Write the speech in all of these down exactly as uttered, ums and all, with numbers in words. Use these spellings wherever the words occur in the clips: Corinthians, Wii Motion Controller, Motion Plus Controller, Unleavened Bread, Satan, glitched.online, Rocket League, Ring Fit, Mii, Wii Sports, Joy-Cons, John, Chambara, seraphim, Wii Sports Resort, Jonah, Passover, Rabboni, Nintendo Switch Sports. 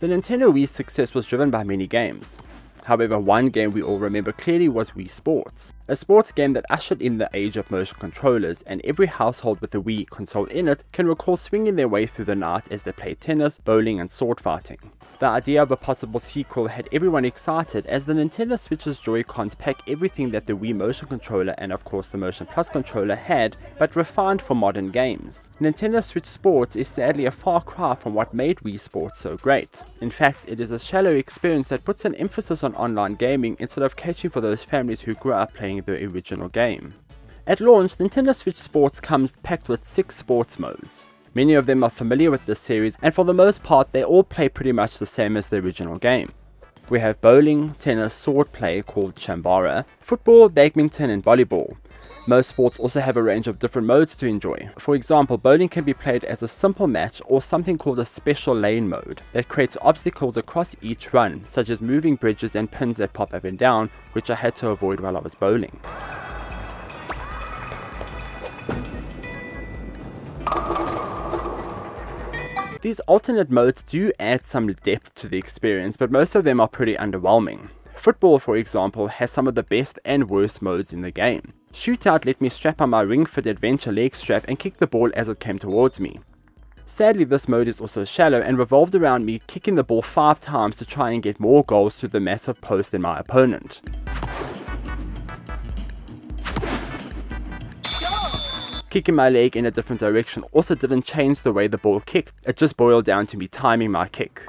The Nintendo Wii's success was driven by many games. However, one game we all remember clearly was Wii Sports, a sports game that ushered in the age of motion controllers, and every household with a Wii console in it can recall swinging their way through the night as they played tennis, bowling and sword fighting. The idea of a possible sequel had everyone excited, as the Nintendo Switch's Joy-Cons pack everything that the Wii Motion Controller and of course the Motion Plus Controller had, but refined for modern games. Nintendo Switch Sports is sadly a far cry from what made Wii Sports so great. In fact, it is a shallow experience that puts an emphasis on online gaming instead of catering for those families who grew up playing the original game. At launch, Nintendo Switch Sports comes packed with six sports modes. Many of them are familiar with this series, and for the most part they all play pretty much the same as the original game. We have bowling, tennis, sword play called Chambara, football, badminton and volleyball. Most sports also have a range of different modes to enjoy. For example, bowling can be played as a simple match or something called a special lane mode that creates obstacles across each run, such as moving bridges and pins that pop up and down, which I had to avoid while I was bowling. These alternate modes do add some depth to the experience, but most of them are pretty underwhelming. Football, for example, has some of the best and worst modes in the game. Shootout let me strap on my Ring Fit adventure leg strap and kick the ball as it came towards me. Sadly, this mode is also shallow and revolved around me kicking the ball five times to try and get more goals through the massive post than my opponent. Kicking my leg in a different direction also didn't change the way the ball kicked, it just boiled down to me timing my kick.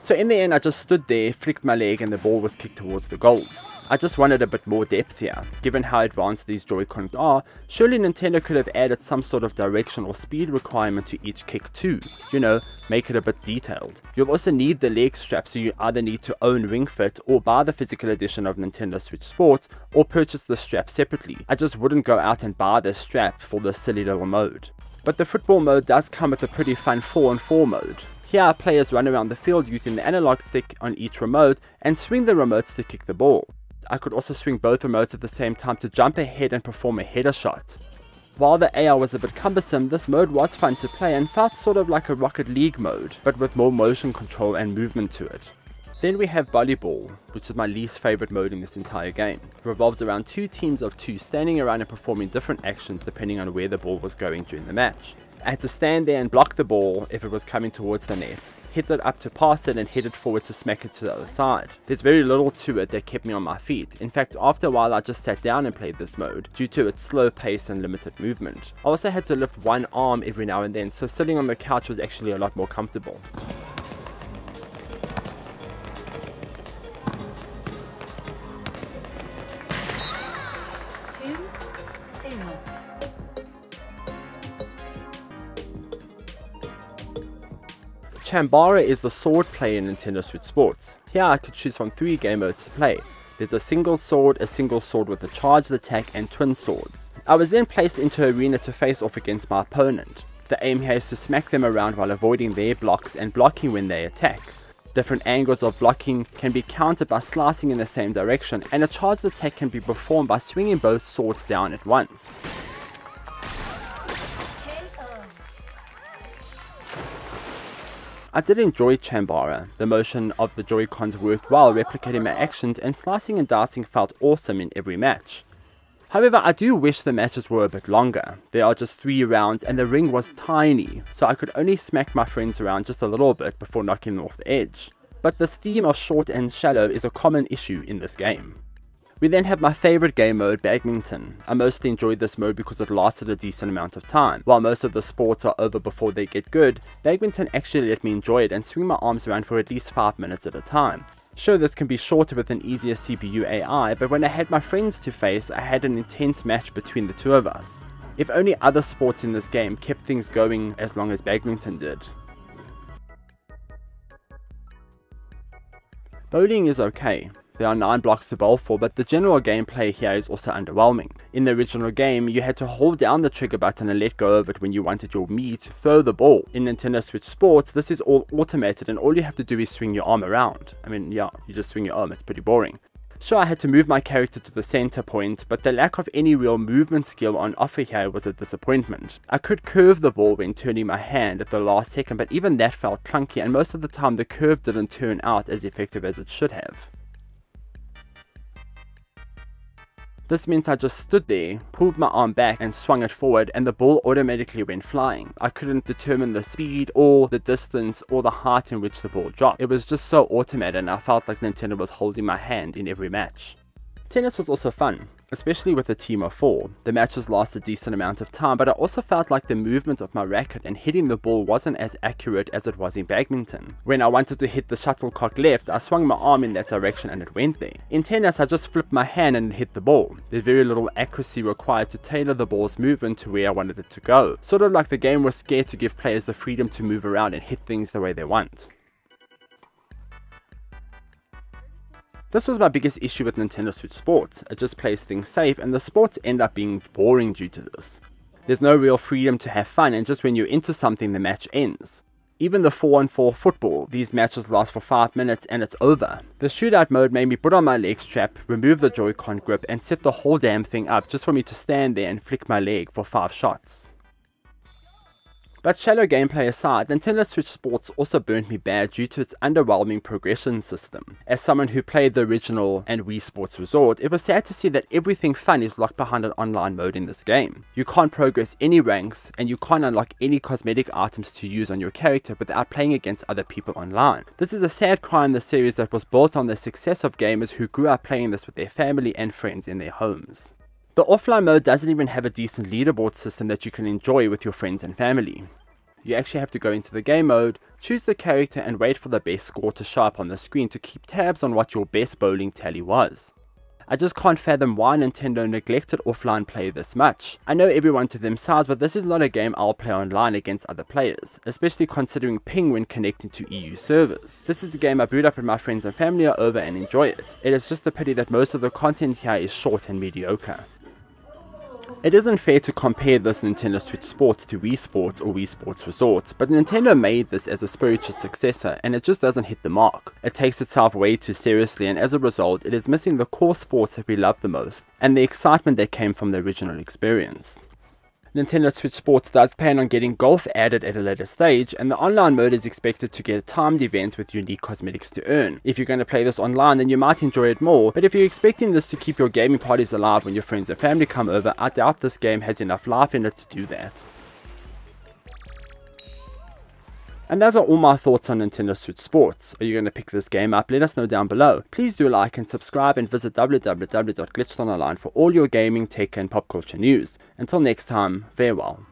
So in the end I just stood there, flicked my leg and the ball was kicked towards the goals. I just wanted a bit more depth here. Given how advanced these Joy-Cons are, surely Nintendo could have added some sort of direction or speed requirement to each kick too, you know, make it a bit detailed. You'll also need the leg strap, so you either need to own Ring Fit or buy the physical edition of Nintendo Switch Sports or purchase the strap separately. I just wouldn't go out and buy this strap for this silly little mode. But the football mode does come with a pretty fun four on four mode. Here, players run around the field using the analog stick on each remote and swing the remotes to kick the ball. I could also swing both remotes at the same time to jump ahead and perform a header shot. While the A I was a bit cumbersome, this mode was fun to play and felt sort of like a Rocket League mode, but with more motion control and movement to it. Then we have volleyball, which is my least favorite mode in this entire game. It revolves around two teams of two standing around and performing different actions depending on where the ball was going during the match. I had to stand there and block the ball if it was coming towards the net, hit it up to pass it and hit it forward to smack it to the other side. There's very little to it that kept me on my feet. In fact, after a while I just sat down and played this mode, due to its slow pace and limited movement. I also had to lift one arm every now and then, so sitting on the couch was actually a lot more comfortable. Chambara is the sword play in Nintendo Switch Sports. Here I could choose from three game modes to play. There's a single sword, a single sword with a charged attack and twin swords. I was then placed into arena to face off against my opponent. The aim here is to smack them around while avoiding their blocks and blocking when they attack. Different angles of blocking can be countered by slicing in the same direction, and a charged attack can be performed by swinging both swords down at once. I did enjoy Chambara. The motion of the Joy-Cons worked well, replicating my actions, and slicing and dicing felt awesome in every match. However, I do wish the matches were a bit longer. There are just three rounds and the ring was tiny, so I could only smack my friends around just a little bit before knocking them off the edge. But this theme of short and shallow is a common issue in this game. We then have my favourite game mode, badminton. I mostly enjoyed this mode because it lasted a decent amount of time. While most of the sports are over before they get good, badminton actually let me enjoy it and swing my arms around for at least five minutes at a time. Sure, this can be shorter with an easier C P U A I, but when I had my friends to face, I had an intense match between the two of us. If only other sports in this game kept things going as long as badminton did. Bowling is okay. There are nine blocks to bowl for, but the general gameplay here is also underwhelming. In the original game, you had to hold down the trigger button and let go of it when you wanted your Mii to throw the ball. In Nintendo Switch Sports, this is all automated and all you have to do is swing your arm around. I mean, yeah, you just swing your arm, it's pretty boring. so I had to move my character to the center point, but the lack of any real movement skill on offer here was a disappointment. I could curve the ball when turning my hand at the last second, but even that felt clunky, and most of the time the curve didn't turn out as effective as it should have. This meant I just stood there, pulled my arm back and swung it forward, and the ball automatically went flying. I couldn't determine the speed or the distance or the height in which the ball dropped. It was just so automated, and I felt like Nintendo was holding my hand in every match. Tennis was also fun, especially with a team of four. The matches last a decent amount of time, but I also felt like the movement of my racket and hitting the ball wasn't as accurate as it was in badminton. When I wanted to hit the shuttlecock left, I swung my arm in that direction and it went there. In tennis, I just flipped my hand and hit the ball. There's very little accuracy required to tailor the ball's movement to where I wanted it to go. Sort of like the game was scared to give players the freedom to move around and hit things the way they want. This was my biggest issue with Nintendo Switch Sports. It just plays things safe, and the sports end up being boring due to this. There's no real freedom to have fun, and just when you're into something the match ends. Even the four on four football, these matches last for five minutes and it's over. The shootout mode made me put on my leg strap, remove the Joy-Con grip and set the whole damn thing up just for me to stand there and flick my leg for five shots. But shallow gameplay aside, Nintendo Switch Sports also burnt me bad due to its underwhelming progression system. As someone who played the original and Wii Sports Resort, it was sad to see that everything fun is locked behind an online mode in this game. You can't progress any ranks, and you can't unlock any cosmetic items to use on your character without playing against other people online. This is a sad cry in the series that was built on the success of gamers who grew up playing this with their family and friends in their homes. The offline mode doesn't even have a decent leaderboard system that you can enjoy with your friends and family. You actually have to go into the game mode, choose the character and wait for the best score to show up on the screen to keep tabs on what your best bowling tally was. I just can't fathom why Nintendo neglected offline play this much. I know everyone to themselves, but this is not a game I'll play online against other players, especially considering ping when connecting to E U servers. This is a game I boot up with my friends and family are over and enjoy it. It is just a pity that most of the content here is short and mediocre. It isn't fair to compare this Nintendo Switch Sports to Wii Sports or Wii Sports Resort, but Nintendo made this as a spiritual successor and it just doesn't hit the mark. It takes itself way too seriously, and as a result it is missing the core sports that we love the most and the excitement that came from the original experience. Nintendo Switch Sports does plan on getting golf added at a later stage, and the online mode is expected to get a timed event with unique cosmetics to earn. If you're going to play this online, then you might enjoy it more, but if you're expecting this to keep your gaming parties alive when your friends and family come over, I doubt this game has enough life in it to do that. And those are all my thoughts on Nintendo Switch Sports. Are you going to pick this game up? Let us know down below. Please do like and subscribe, and visit w w w dot glitched dot online for all your gaming, tech and pop culture news. Until next time, farewell.